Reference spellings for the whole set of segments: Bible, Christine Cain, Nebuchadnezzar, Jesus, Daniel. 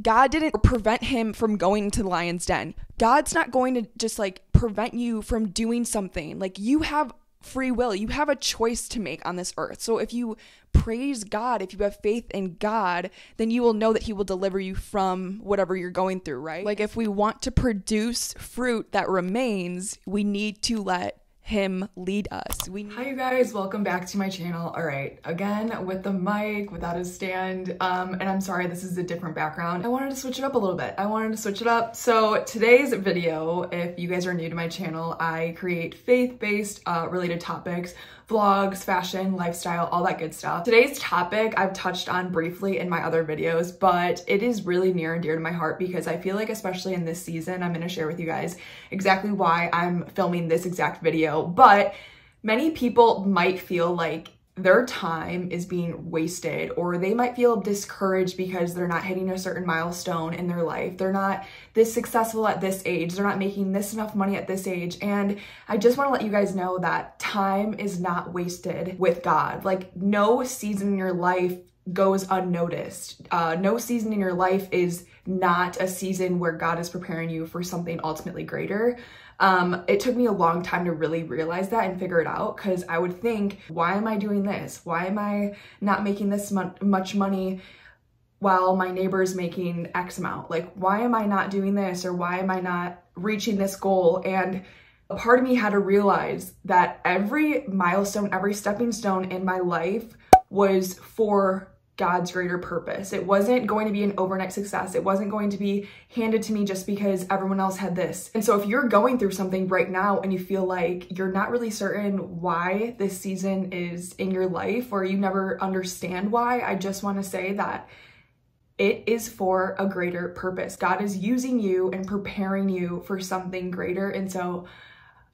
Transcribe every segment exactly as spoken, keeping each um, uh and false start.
God didn't prevent him from going to the lion's den. God's not going to just like prevent you from doing something. Like, you have free will. You have a choice to make on this earth. So if you praise God, if you have faith in God, then you will know that he will deliver you from whatever you're going through, right? Like, if we want to produce fruit that remains, we need to let him lead us. We need- Hi you guys, welcome back to my channel. All right, again with the mic, without a stand, um, and I'm sorry this is a different background. I wanted to switch it up a little bit. I wanted to switch it up. So today's video, if you guys are new to my channel, I create faith-based uh, related topics, vlogs, fashion, lifestyle, all that good stuff. Today's topic I've touched on briefly in my other videos, but it is really near and dear to my heart because I feel like, especially in this season, I'm gonna share with you guys exactly why I'm filming this exact video. But many people might feel like their time is being wasted, or they might feel discouraged because they're not hitting a certain milestone in their life. They're not this successful at this age. They're not making this enough money at this age. And I just want to let you guys know that time is not wasted with God. Like, no season in your life goes unnoticed. Uh, no season in your life is not a season where God is preparing you for something ultimately greater. Um, it took me a long time to really realize that and figure it out, because I would think, why am I doing this? Why am I not making this much money while my neighbor's making X amount? Like, why am I not doing this? Or why am I not reaching this goal? And a part of me had to realize that every milestone, every stepping stone in my life was for God's greater purpose. It wasn't going to be an overnight success. It wasn't going to be handed to me just because everyone else had this. And so if you're going through something right now and you feel like you're not really certain why this season is in your life, or you never understand why, I just want to say that it is for a greater purpose. God is using you and preparing you for something greater. And so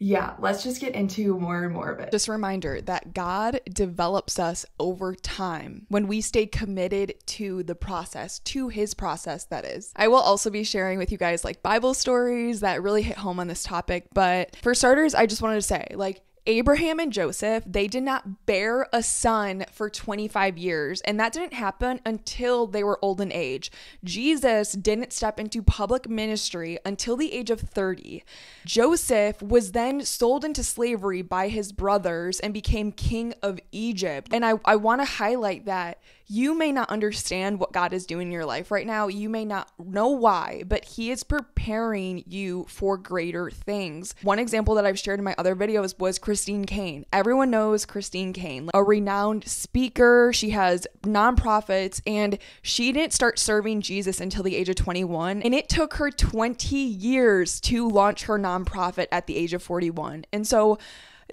yeah, let's just get into more and more of it. Just a reminder that God develops us over time when we stay committed to the process, to his process, that is. I will also be sharing with you guys like Bible stories that really hit home on this topic. But for starters, I just wanted to say, like, Abraham and Joseph, they did not bear a son for twenty-five years, and that didn't happen until they were old in age. Jesus didn't step into public ministry until the age of thirty. Joseph was then sold into slavery by his brothers and became king of Egypt. And I, I want to highlight that you may not understand what God is doing in your life right now. You may not know why, but he is preparing you for greater things. One example that I've shared in my other videos was Christine Cain. Everyone knows Christine Cain, a renowned speaker. She has nonprofits, and she didn't start serving Jesus until the age of twenty-one. And it took her twenty years to launch her nonprofit at the age of forty-one. And so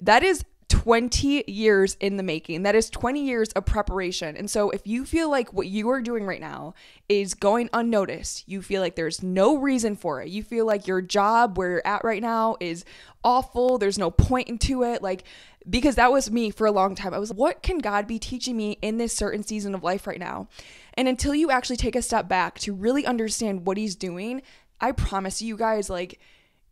that is twenty years in the making. That is twenty years of preparation. And so if you feel like what you are doing right now is going unnoticed, you feel like there's no reason for it, you feel like your job where you're at right now is awful, there's no point into it, like, because that was me for a long time. I was like, what can God be teaching me in this certain season of life right now? And until you actually take a step back to really understand what he's doing, I promise you guys, like,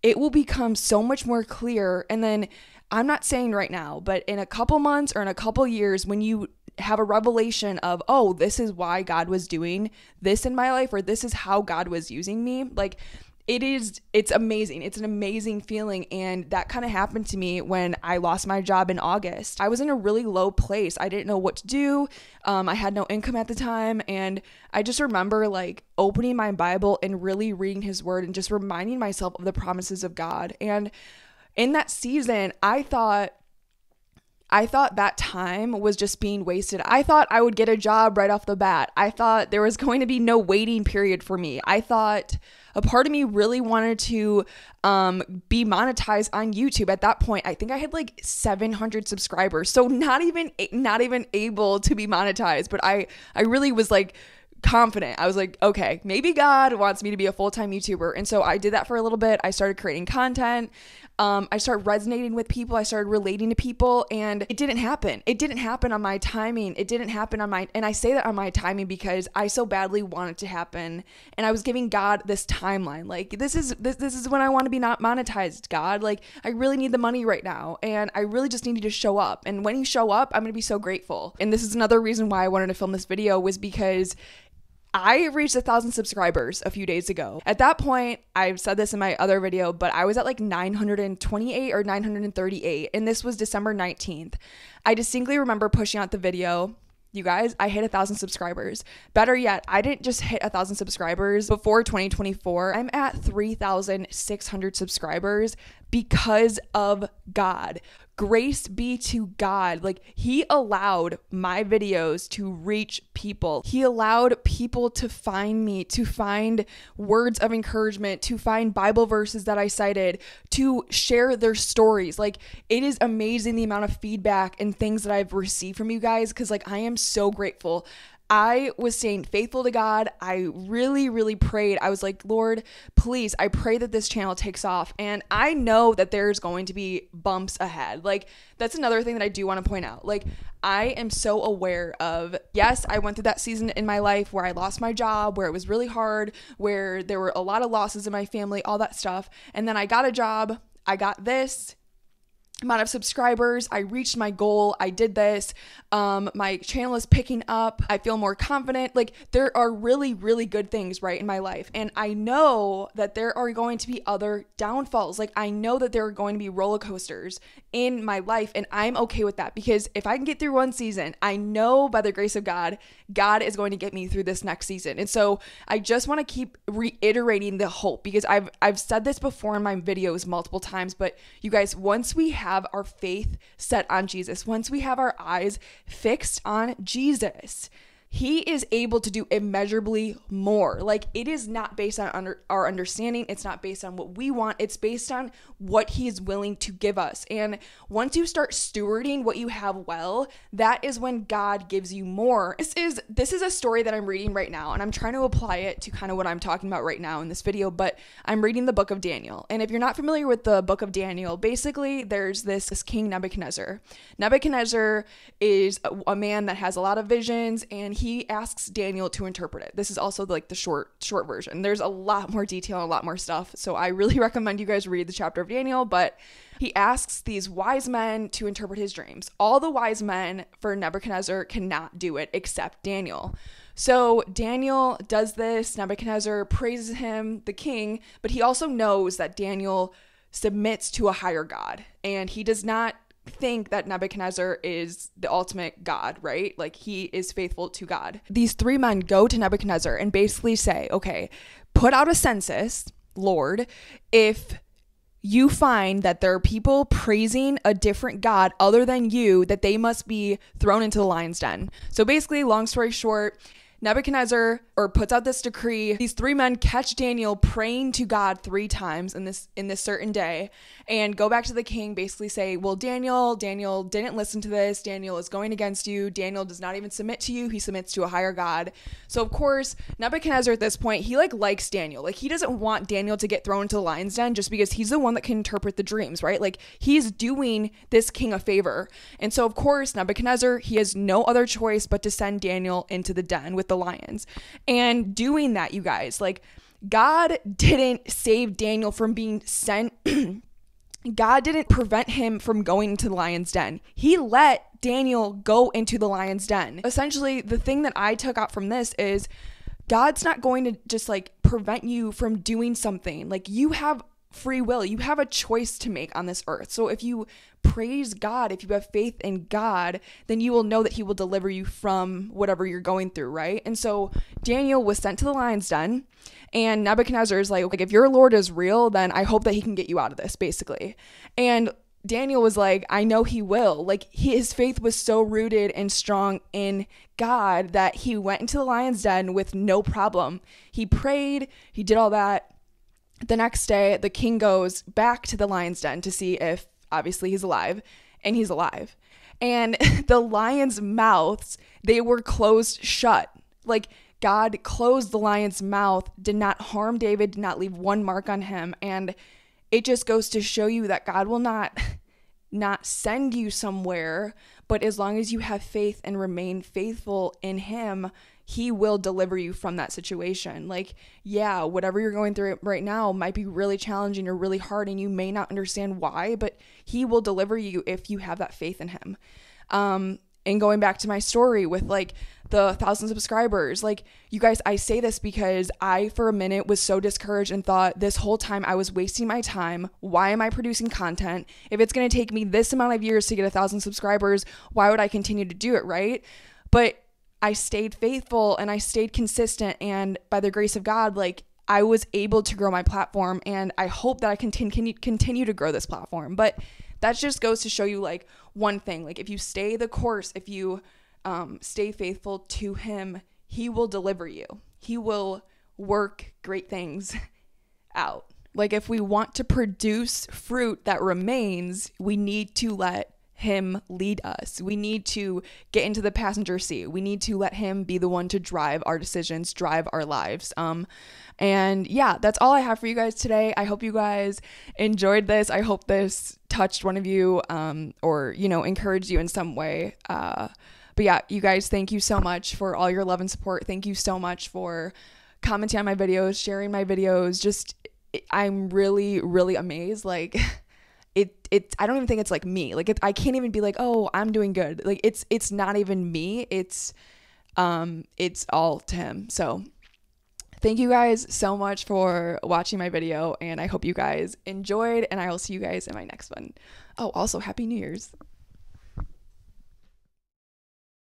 it will become so much more clear. And then I'm not saying right now, but in a couple months or in a couple years, when you have a revelation of, oh, this is why God was doing this in my life, or this is how God was using me, like, it is, it's amazing. It's an amazing feeling. And that kind of happened to me when I lost my job in August. I was in a really low place. I didn't know what to do. Um, I had no income at the time. And I just remember like opening my Bible and really reading his word and just reminding myself of the promises of God. And in that season, I thought, I thought that time was just being wasted. I thought I would get a job right off the bat. I thought there was going to be no waiting period for me. I thought a part of me really wanted to um, be monetized on YouTube. At that point, I think I had like seven hundred subscribers. So not even, not even able to be monetized, but I, I really was like confident. I was like, okay, maybe God wants me to be a full-time YouTuber. And so I did that for a little bit. I started creating content. Um, I started resonating with people. I started relating to people, and it didn't happen. It didn't happen on my timing. It didn't happen on my, and I say that on my timing because I so badly want it to happen. And I was giving God this timeline. Like, this is, this, this is when I want to be not monetized, God. Like, I really need the money right now. And I really just need you to show up. And when you show up, I'm going to be so grateful. And this is another reason why I wanted to film this video, was because I reached a thousand subscribers a few days ago. At that point, I've said this in my other video, but I was at like nine hundred twenty-eight or nine hundred thirty-eight, and this was December nineteenth. I distinctly remember pushing out the video. You guys, I hit a thousand subscribers. Better yet, I didn't just hit a thousand subscribers before twenty twenty-four. I'm at three thousand six hundred subscribers because of God. Grace be to God. Like, he allowed my videos to reach people. He allowed people to find me, to find words of encouragement, to find Bible verses that I cited, to share their stories. Like, it is amazing the amount of feedback and things that I've received from you guys, because like, I am so grateful. I was staying faithful to God. I really, really prayed. I was like, Lord, please, I pray that this channel takes off. And I know that there's going to be bumps ahead. Like, that's another thing that I do want to point out. Like, I am so aware of, yes, I went through that season in my life where I lost my job, where it was really hard, where there were a lot of losses in my family, all that stuff. And then I got a job. I got this amount of subscribers. I reached my goal. I did this. Um, my channel is picking up. I feel more confident. Like, there are really, really good things, right, in my life. And I know that there are going to be other downfalls. Like, I know that there are going to be roller coasters in my life, and I'm okay with that, because if I can get through one season, I know by the grace of God, God is going to get me through this next season. And so I just want to keep reiterating the hope, because I've, I've said this before in my videos multiple times, but you guys, once we have Have our faith set on Jesus, once we have our eyes fixed on Jesus, he is able to do immeasurably more. Like, it is not based on under, our understanding. It's not based on what we want. It's based on what he is willing to give us. And once you start stewarding what you have well, that is when God gives you more. This is, this is a story that I'm reading right now, and I'm trying to apply it to kind of what I'm talking about right now in this video, but I'm reading the book of Daniel. And if you're not familiar with the book of Daniel, basically there's this, this king Nebuchadnezzar. Nebuchadnezzar is a, a man that has a lot of visions, and he He asks Daniel to interpret it. This is also like the short, short version. There's a lot more detail, and a lot more stuff. So I really recommend you guys read the chapter of Daniel, but he asks these wise men to interpret his dreams. All the wise men for Nebuchadnezzar cannot do it except Daniel. So Daniel does this. Nebuchadnezzar praises him, the king, but he also knows that Daniel submits to a higher God, and he does not think that Nebuchadnezzar is the ultimate God, right? Like, he is faithful to God. These three men go to Nebuchadnezzar and basically say, okay, put out a census, Lord, if you find that there are people praising a different God other than you, that they must be thrown into the lion's den. So basically, long story short, Nebuchadnezzar or puts out this decree. These three men catch Daniel praying to God three times in this in this certain day, and go back to the king, basically say, well, Daniel, Daniel didn't listen to this. Daniel is going against you. Daniel does not even submit to you. He submits to a higher God. So of course, Nebuchadnezzar at this point, he like likes Daniel. Like, he doesn't want Daniel to get thrown into the lion's den just because he's the one that can interpret the dreams, right? Like, he's doing this king a favor. And so of course, Nebuchadnezzar, he has no other choice but to send Daniel into the den with the lions. And doing that, you guys, like, God didn't save Daniel from being sent. God didn't prevent him from going to the lion's den. He let Daniel go into the lion's den. Essentially, the thing that I took out from this is God's not going to just like prevent you from doing something. Like, you have free will. You have a choice to make on this earth. So if you praise God, if you have faith in God, then you will know that he will deliver you from whatever you're going through, right? And so Daniel was sent to the lion's den, and Nebuchadnezzar is like, like, if your Lord is real, then I hope that he can get you out of this, basically. And Daniel was like, I know he will. Like, he, his faith was so rooted and strong in God that he went into the lion's den with no problem. He prayed, he did all that. The next day, the king goes back to the lion's den to see if, obviously, he's alive, and he's alive. And the lions' mouths, they were closed shut. Like, God closed the lion's mouth, did not harm David, did not leave one mark on him. And it just goes to show you that God will not, not send you somewhere, but as long as you have faith and remain faithful in him, he will deliver you from that situation. Like, yeah, whatever you're going through right now might be really challenging or really hard, and you may not understand why, but he will deliver you if you have that faith in him. Um, and going back to my story with like the thousand subscribers, like, you guys, I say this because I for a minute was so discouraged and thought this whole time I was wasting my time. Why am I producing content? If it's going to take me this amount of years to get a thousand subscribers, why would I continue to do it, right? But I stayed faithful and I stayed consistent, and by the grace of God, like, I was able to grow my platform, and I hope that I can continue continue to grow this platform. But that just goes to show you, like, one thing, like, if you stay the course, if you Um, stay faithful to him, he will deliver you. He will work great things out. Like, if we want to produce fruit that remains, we need to let him lead us. We need to get into the passenger seat. We need to let him be the one to drive our decisions, drive our lives. Um, and yeah, that's all I have for you guys today. I hope you guys enjoyed this. I hope this touched one of you, um, or, you know, encouraged you in some way. Uh, But yeah, you guys, thank you so much for all your love and support. Thank you so much for commenting on my videos, sharing my videos. Just, I'm really, really amazed. Like, it, it, I don't even think it's like me. Like, it, I can't even be like, oh, I'm doing good. Like, it's, it's not even me. It's, um, it's all to him. So thank you guys so much for watching my video, and I hope you guys enjoyed, and I will see you guys in my next one. Oh, also, Happy New Year's.